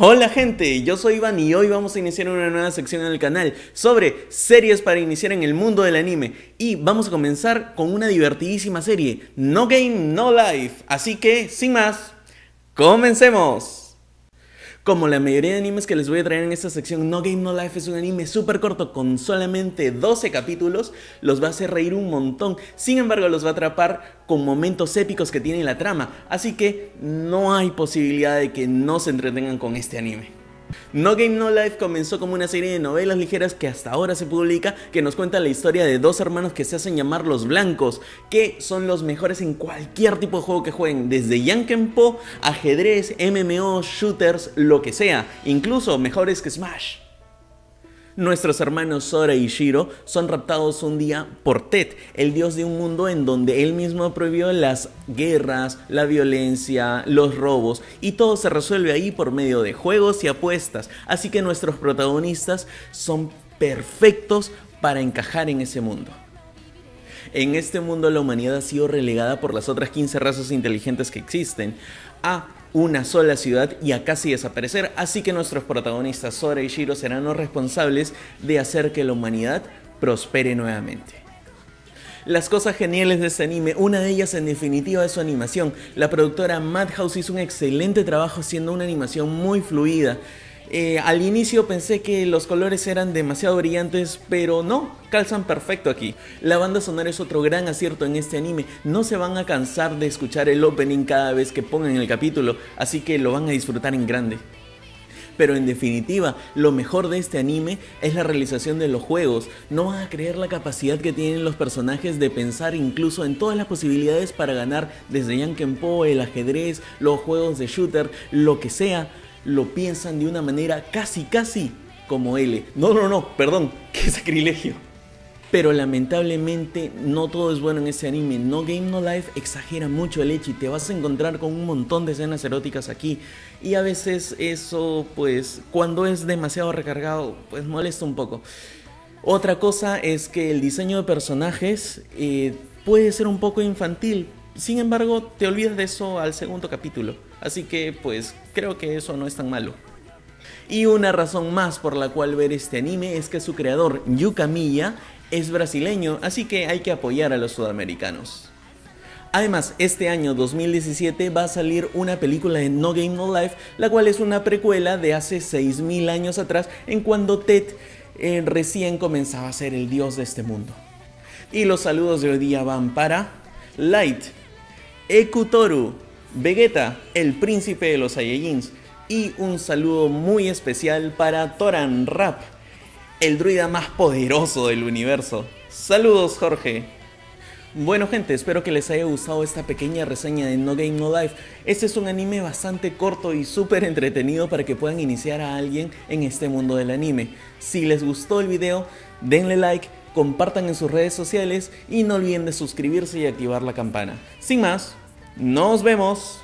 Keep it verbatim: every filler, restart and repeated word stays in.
Hola gente, yo soy Iván y hoy vamos a iniciar una nueva sección en el canal sobre series para iniciar en el mundo del anime. Y vamos a comenzar con una divertidísima serie, No Game No Life. Así que, sin más, ¡comencemos! Como la mayoría de animes que les voy a traer en esta sección, No Game No Life es un anime súper corto con solamente doce capítulos. Los va a hacer reír un montón, sin embargo los va a atrapar con momentos épicos que tiene la trama, así que no hay posibilidad de que no se entretengan con este anime. No Game No Life comenzó como una serie de novelas ligeras que hasta ahora se publica, que nos cuenta la historia de dos hermanos que se hacen llamar los blancos, que son los mejores en cualquier tipo de juego que jueguen, desde Jankenpo, ajedrez, M M O, shooters, lo que sea, incluso mejores que Smash. Nuestros hermanos Sora y Shiro son raptados un día por Tet, el dios de un mundo en donde él mismo prohibió las guerras, la violencia, los robos, y todo se resuelve ahí por medio de juegos y apuestas, así que nuestros protagonistas son perfectos para encajar en ese mundo. En este mundo la humanidad ha sido relegada por las otras quince razas inteligentes que existen a una sola ciudad y a casi desaparecer, así que nuestros protagonistas Sora y Shiro serán los responsables de hacer que la humanidad prospere nuevamente. Las cosas geniales de este anime, una de ellas en definitiva es su animación. La productora Madhouse hizo un excelente trabajo haciendo una animación muy fluida. Eh, al inicio pensé que los colores eran demasiado brillantes, pero no, calzan perfecto aquí. La banda sonora es otro gran acierto en este anime. No se van a cansar de escuchar el opening cada vez que pongan el capítulo, así que lo van a disfrutar en grande. Pero en definitiva, lo mejor de este anime es la realización de los juegos. No van a creer la capacidad que tienen los personajes de pensar incluso en todas las posibilidades para ganar, desde Jankenpo, el ajedrez, los juegos de shooter, lo que sea. Lo piensan de una manera casi casi como L. No, no, no, perdón, qué sacrilegio. Pero lamentablemente no todo es bueno en ese anime. No Game No Life exagera mucho el ecchi. Te vas a encontrar con un montón de escenas eróticas aquí. Y a veces eso, pues, cuando es demasiado recargado, pues molesta un poco. Otra cosa es que el diseño de personajes eh, puede ser un poco infantil. Sin embargo, te olvidas de eso al segundo capítulo, así que pues creo que eso no es tan malo. Y una razón más por la cual ver este anime es que su creador, Yu Kamiya, es brasileño, así que hay que apoyar a los sudamericanos. Además, este año dos mil diecisiete va a salir una película de No Game No Life, la cual es una precuela de hace seis mil años atrás, en cuando Tet eh, recién comenzaba a ser el dios de este mundo. Y los saludos de hoy día van para Light, Ekutoru, Vegeta, el príncipe de los Saiyajins, y un saludo muy especial para Toran Rap, el druida más poderoso del universo. ¡Saludos, Jorge! Bueno gente, espero que les haya gustado esta pequeña reseña de No Game No Life. Este es un anime bastante corto y súper entretenido para que puedan iniciar a alguien en este mundo del anime. Si les gustó el video, denle like, compartan en sus redes sociales y no olviden de suscribirse y activar la campana. Sin más, nos vemos.